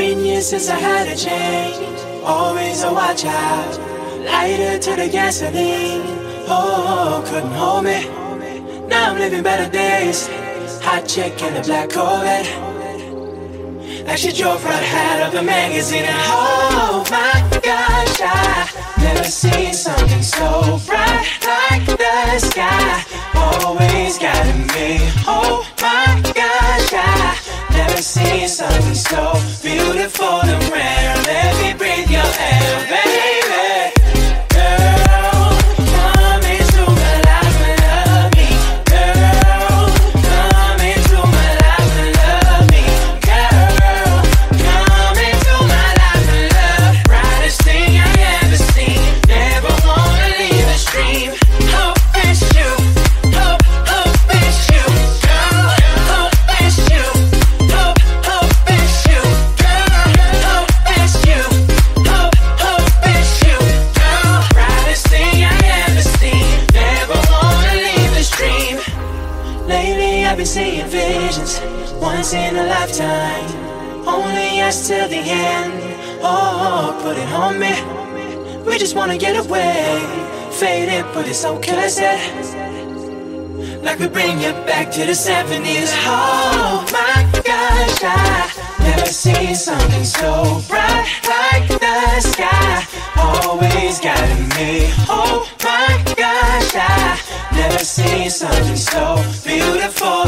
been years since I had a change. Always a watch out, lighter to the gasoline. Oh, couldn't hold me. Now I'm living better days. Hot chick in the black Corvette, like she drove right out of the magazine. And oh my gosh, I never seen something so bright like the sky. Always guiding me. Oh my gosh, I never seen something so beautiful and rare. Let me breathe your air, baby. Seeing visions, once in a lifetime. Only us till the end. Oh, put it on me. We just wanna get away. Faded, but it's so cursed. Like we bring you back to the 70s. Oh my gosh, I never seen something so bright like the sky. Always guiding me. Oh my gosh, I never seen something so beautiful.